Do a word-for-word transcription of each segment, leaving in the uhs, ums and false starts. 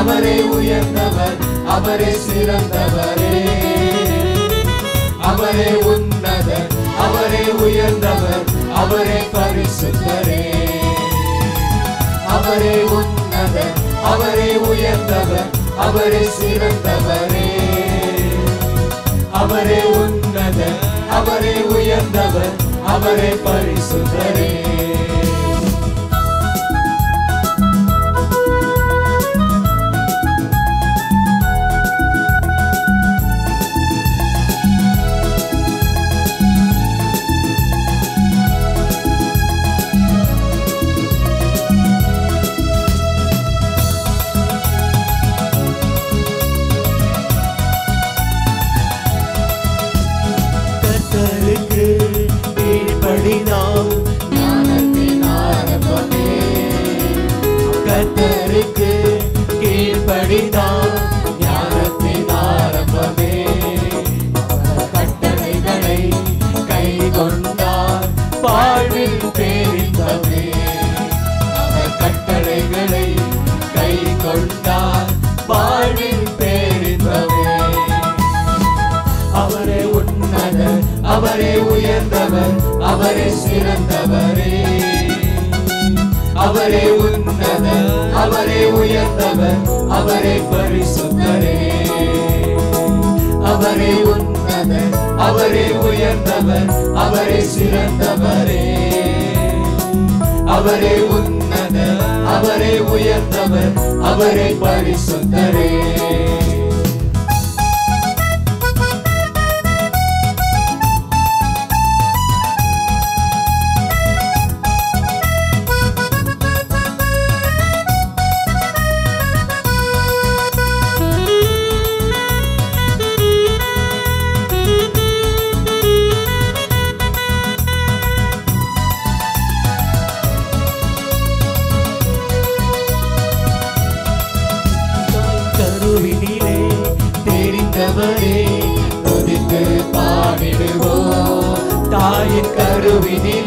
அவரே உயர்ந்தவர் அவரே சிறந்தவரே அவரே உன்னதர் அவரே உயர்ந்தவர் அவரே பரிசுத்தரே அவரே உன்னதர் அவரே உயர்ந்தவர் அவரே சிறந்தவரே அவரே உன்னதர் அவரே உயர்ந்தவர் அவரே பரிசுத்தரே அவரே உயர்ந்தவர் அவரே சிறந்தவரே அவரே உன்னதர் அவரே உயர்ந்தவர் அவரே பரிசுத்தரே அவரே உன்னதர் அவரே உயர்ந்தவர் அவரே சிறந்தவரே அவரே உன்னதர் அவரே உயர்ந்தவர் அவரே பரிசுத்தரே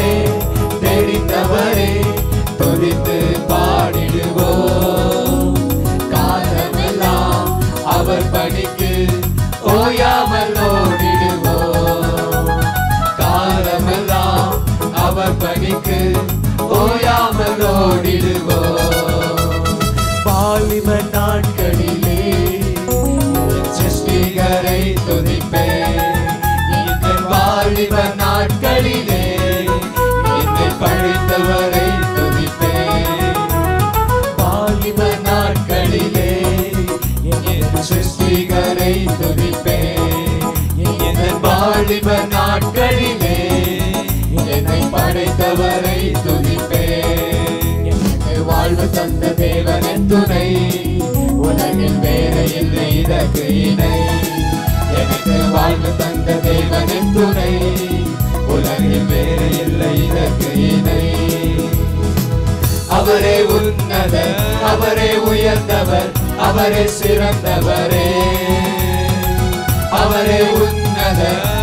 அவரே உன்னதர் அவரே உயர்ந்தவர் அவரே சிறந்தவரே அவரே உன்னதர்